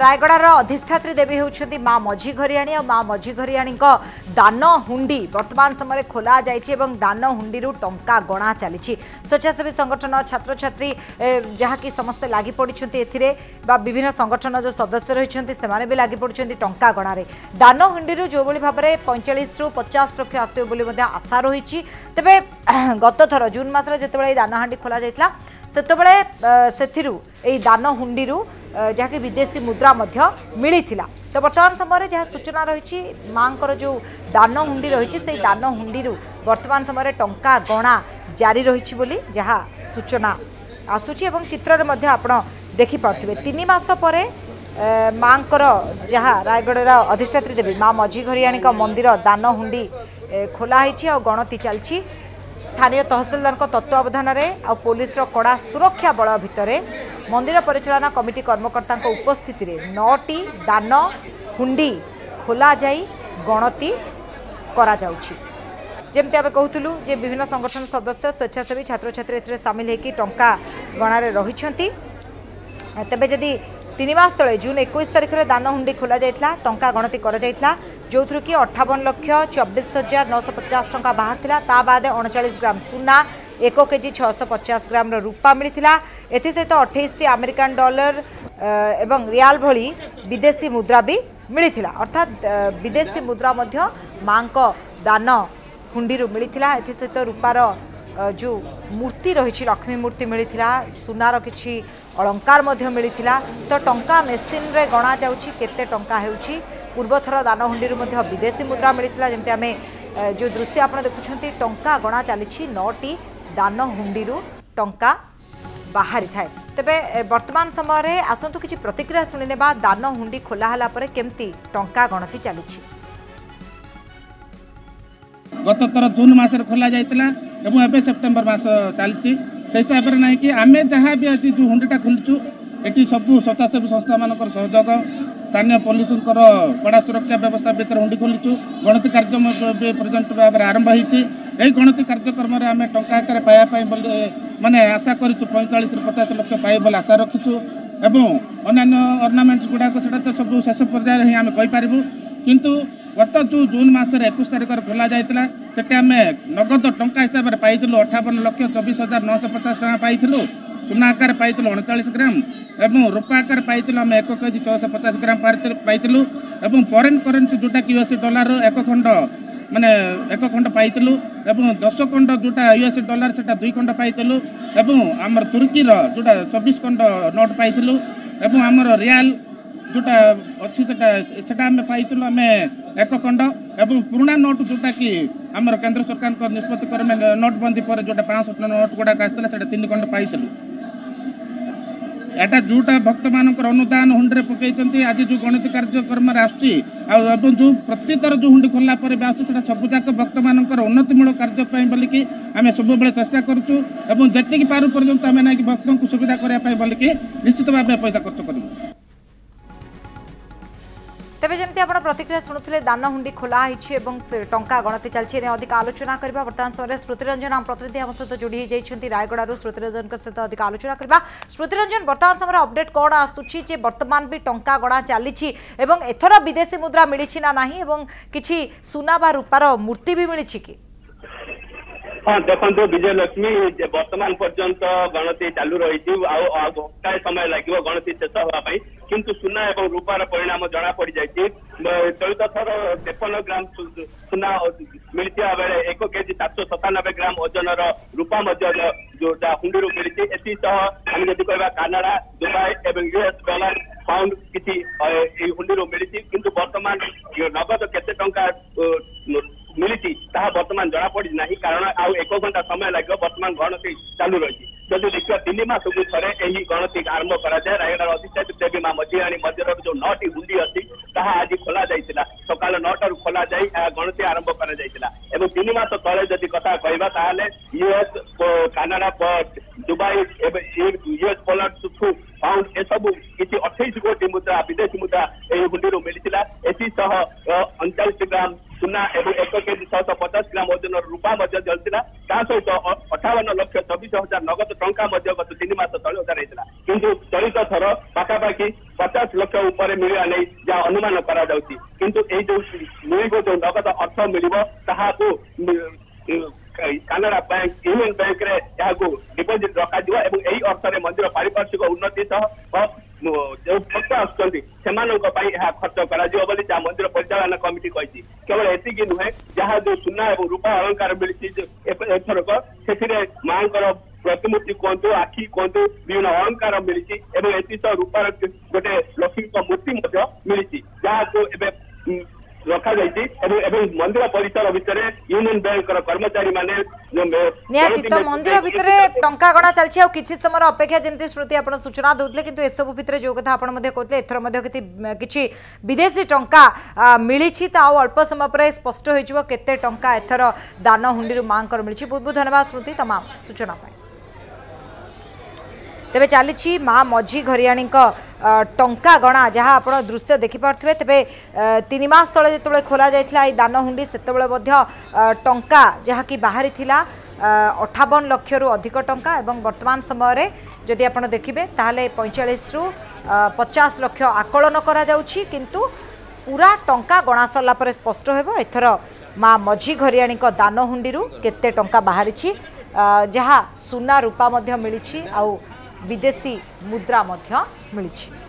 रायगड़ार अधिष्ठात्री देवी होउछन्ती माँ मझिघरियाणी और माँ मझिघरियाणी दान हुंडी वर्तमान समय खोला जाइछि एवं दान हुंडी टंका गणा चली स्वच्छासेवी संगठन छात्र छात्री जहाँकि समस्ते लागी पड़िछन्ती एथिरे बा विभिन्न संगठन जो सदस्य रहिछन्ती सेमाने भी लागी पड़िछन्ती टंका गणारे दान हुंडी जो भली भाबरे 45 रु 50 लक्ष आसिबो बोली मध्ये आशा रहिछि। तबे गत थर जून मासरे जेतेबेले दान हांडी खोला जाइतला सेतेबेले सेथिरु एई दान हुंडी जहाँकि विदेशी मुद्रा मिली थिला। तो वर्तमान समय जहाँ सूचना रही माँ को जो दान हुंडी रही से दान हुंडी वर्तमान समय टंका गणा जारी रही बोली जहाँ सूचना आसूची एवं चित्र में देखिपे तीन मास पर माँ को जहाँ रायगड़ अधिष्ठात्री देवी माँ मझिघरियाणी मंदिर दान हुंडी खोलाई और गणति चलती स्थानीय तहसीलदार तत्वावधान आ पुलिस कड़ा सुरक्षा बल भितर मंदिर परिचालना कमिटी कर्मकर्ता उपस्थिति रे 9टी दान हुंडी खोला जाई गणति करा जाउछि। जेमते आबे कहूतलु जे विभिन्न संगठन सदस्य स्वेच्छासेवी छात्र छात्री एथिरे सामिल हेकी टंका गणारे रहिछन्ती। तबे जदि 3 मास तले जून 21 तारिख रे दान हुंडी खोला जाइतला टंका गणति करा जाइतला जोथुर कि 58,24,950 टंका बाहर थिला। ता बाद 39 ग्राम सुना 1 केजी 650 ग्राम रूपा मिलता एसत 28 अमेरिकन डॉलर एवं रियाल भली विदेशी मुद्रा भी मिलता अर्थात विदेशी मुद्रा माँ को दान हुंडी मिलता एसत रूपार जो मूर्ति रही लक्ष्मी मूर्ति मिलता सुनार किसी अलंकार मिलता। तो टंका मेसीन रे गणा जाऊँगी केते टंका हेउछि पूर्वथर दान हुंडी विदेशी मुद्रा मिलता जमती आम जो दृश्य आप देखुं टंका गणा चली 9टी दान हुंडी टंका बाहरी थाए। तेबे वर्तमान समय रे आसंतु किछि प्रतिक्रिया सुनिने बा दान हुंडी खोला हला परे केमती टंका गणति चलिछि। गत तर जून मास रे खोला जायतिला एवं एबे सेप्टेम्बर मास चलिछि से हिसाब रे नै कि आमे जहाँ भी आज जो हुंडीटा खोलछु एटी सबु स्वच्छासेवी संस्था मानकर सहयोग स्थानीय पुलिस कड़ा सुरक्षा व्यवस्था भितर हुंडी खोलछु गणति कार्यक्रम पर्यटन भाव आरंभ होती यही गणति कार्यक्रम आम टंका आकार पाइबापी मानने आशा करूँ 45 रु 50 लक्ष पाइबल आशा रखीचु एवं अन्न्य अर्णामेंट्स गुड़ाक से सब शेष पर्यायर ही आम कहीपरू कितु गत जो जून मसर 21 तारिख खोल जाता से आम नगद टंका हिसाब से पाई 58,24,950 टाँग पाई सुना आकार पाई 39 ग्राम एवं रूपा आकार पाई आम 1 केजी 650 ग्राम पाइलु एवं फरेन करेन्सी जोटा कि यूएस डॉलर एक खंड पाइलु एवं 10 खंड जोटा यूएस डॉलर से 2 खंड पाइलु एवं आमर तुर्कीर जोटा 24 खंड नोट पाइलु एवं आमर रियाल जोटा अच्छी सेटा आम पाइलु आम 1 खंड एवं पुराणा नोट जोटा कि आमर केन्द्र सरकार निष्पत्ति क्रम नोटबंदी पर जोटा 500 नोट गुड़ाक आसाला से 3 खंड पाइलु एटा जोटा भक्त मानकर अनुदान हुंडी पकई आज जो गणित कार्यक्रम आसो जो प्रति थर जो हुंडी खोलला पर भी आसा सबुजाक भक्त मानकर उन्नतिमूलक कार्यपाई बोलिकी आम सब चेष्टा करूँ जी पारु पर्यटन आम ना कि भक्त को सुविधा करने बोलिकी निश्चित भाव पैसा खर्च कर। तेज जमी आप प्रतिक्रिया शुणुते दान हुंडी खोला होती टंका गणति चलती अधिक आलोचना करवा बर्तमान समय श्रुतिरंजन आम प्रतिनिधि आम सहित जोड़ी होती रायगड़ श्रुतिरंजन सहित अधिक आलोचना करवा। श्रुतिरंजन बर्तमान समय अपडेट कौन आसूची जे बर्तमान भी टंका गणा चली एथर विदेशी मुद्रा मिली ना कि सुना बा रूपार मूर्ति भी मिली कि हाँ देखो विजय लक्ष्मी बर्तमान पर्यंत गणति चालू रही घंटाए समय लगे गणति शेष होगापाई किंतु सुना और रूपार परिणाम जना पड़ जाए चलित थर 53 ग्राम सुना मिलता बेले 1 केजी 797 ग्राम ओजन रूपा जोटा हुंडी मिली एति आम जब कह कानाडा दुबई एवं यूएस डॉलर पाउंड किसी हुंडी मिली किंतु बर्तमान नगद केते टंका मिली बर्तमान जना पड़ी ना कारण आउ 1 घंटा समय लगे बर्तमान गणति चालू रही जदि देखिए 3 मास को थे यही गणति आरंभ कराए रायगड़ अधिष्ठात्री देवी माँ मझिघरियाणी मंदिर जो 9टी हुंडी अच्छी आज खोल जाता सका 9 टारू खोल जा गणति आरंभ कर 3 मास तेज जदि कथा कह US Canada Dubai US dollar through pound ए सब किसी 28 कोटी मुद्रा विदेशी मुद्रा यही हुंडी मिली 349 ग्राम सुना एक सौ पचास ग्राम ओजन रूपा चलता तावन लक्ष 24,000 नगद टंका गत 3 मास तले उधार किंतु चलित थर पखापाखि 50 लाख उपर मिलवा नहीं जहाँ अनुमान किंतु मिले जो नगद अर्थ मिले ताकू कानरा बैंक यूनियन बैंक रे डिपोजिट रखा जाए एवं यही अर्थरे मंदिर पारिपार्श्विक उन्नति सह जो भक्त आसुच्च खर्च करा जा मंदिर परिचालन कमिटी कही केवल एति नुहे जहाँ जो सुना और रूपा अलंकार मिली एथरक से माँ प्रतिमूर्ति कहतु आखि कहतु विभिन्न अलंकार मिली एसह रूपार गोटे लक्ष्मी मूर्ति मिली जहाँ रखा मंदिर परिसर भितर यूनियन बैंक कर्मचारी माने तो मंदिर भितर टंका गणा चलछि आ किछि समय अपेक्षा जेंति श्रुति आपण सूचना दोतले किंतु ए सब भितर जो कथा आपण मध्ये कहतले एथर मध्ये किछि विदेशी टंका मिलिछि त अल्प समय पर स्पष्ट होई जबो केते टंका एथर दान हुंडीरु मांकर मिलिछि। बहुत बहुत धन्यवाद श्रुति तमाम सूचना पाई। तेबे चली माँ मझी घरियाणी टंका गणा जहाँ आप दृश्य देखिपे तेरे 3 मास तले जो खोल जाता ये दान हुंडी से टंका जहाँकि बाहरी 58 लाख अधिक टंका एवं वर्तमान समय जदि आप देखिए ताहले 45 रु 50 लाख आकलन करा जाउछि किंतु पूरा टंका गणा सरला पर स्पष्ट होबो एथर माँ मझी घरियाणी दान हुंडी केते टंका बाहरी जहाँ सुना रूपा मिली आउ विदेशी मुद्रा मिली।